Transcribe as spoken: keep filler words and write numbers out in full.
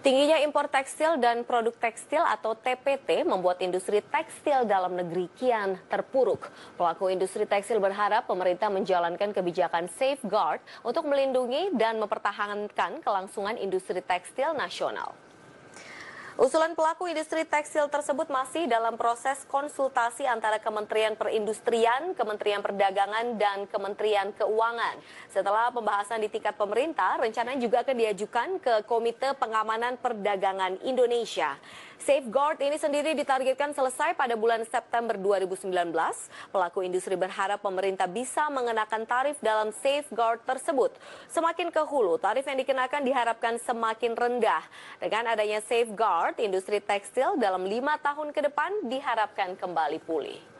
Tingginya impor tekstil dan produk tekstil atau T P T membuat industri tekstil dalam negeri kian terpuruk. Pelaku industri tekstil berharap pemerintah menjalankan kebijakan SAFE GUARD untuk melindungi dan mempertahankan kelangsungan industri tekstil nasional. Usulan pelaku industri tekstil tersebut masih dalam proses konsultasi antara Kementerian Perindustrian, Kementerian Perdagangan, dan Kementerian Keuangan. Setelah pembahasan di tingkat pemerintah, rencana juga akan diajukan ke Komite Pengamanan Perdagangan Indonesia. SAFE GUARD ini sendiri ditargetkan selesai pada bulan September dua ribu sembilan belas. Pelaku industri berharap pemerintah bisa mengenakan tarif dalam SAFE GUARD tersebut. Semakin ke hulu, tarif yang dikenakan diharapkan semakin rendah. Dengan adanya SAFE GUARD, industri tekstil dalam lima tahun ke depan diharapkan kembali pulih.